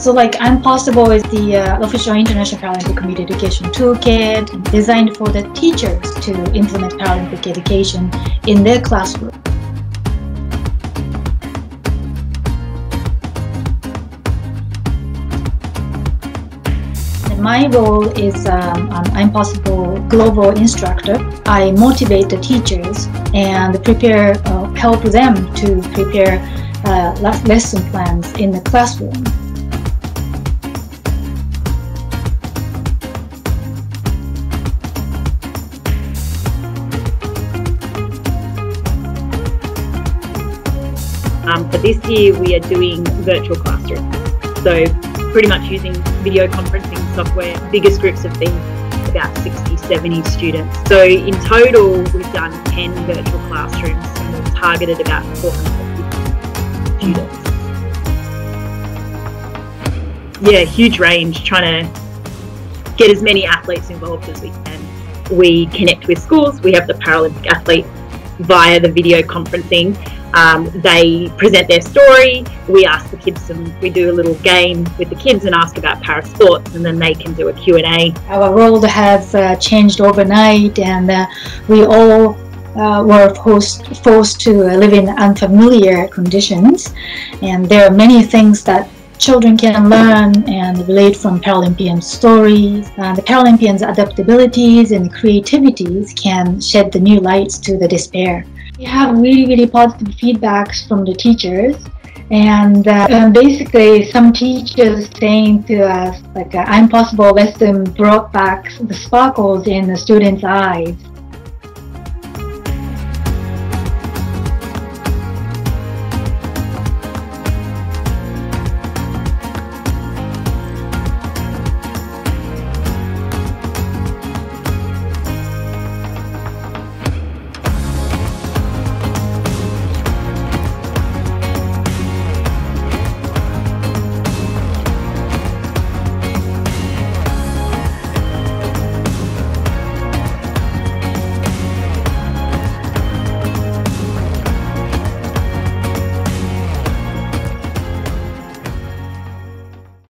So like I'm Possible is the official International Paralympic Committee Education Toolkit designed for the teachers to implement Paralympic education in their classroom. My role is I'm Possible global instructor. I motivate the teachers and prepare, help them to prepare lesson plans in the classroom. For this year, we are doing virtual classroom. So pretty much using video conferencing software, biggest groups have been about 60, 70 students. So in total, we've done 10 virtual classrooms and we've targeted about 450 students. Yeah, huge range, trying to get as many athletes involved as we can. We connect with schools, we have the Paralympic athletes via the video conferencing. They present their story, we ask the kids we do a little game with the kids and ask about para sports, and then they can do a Q&A. Our role has changed overnight, and we all were forced to live in unfamiliar conditions, and there are many things that children can learn and relate from Paralympian stories. The Paralympians' adaptabilities and creativities can shed the new lights to the despair. We have really, really positive feedbacks from the teachers, and basically some teachers saying to us, like, I'm Possible lesson brought back the sparkles in the students' eyes.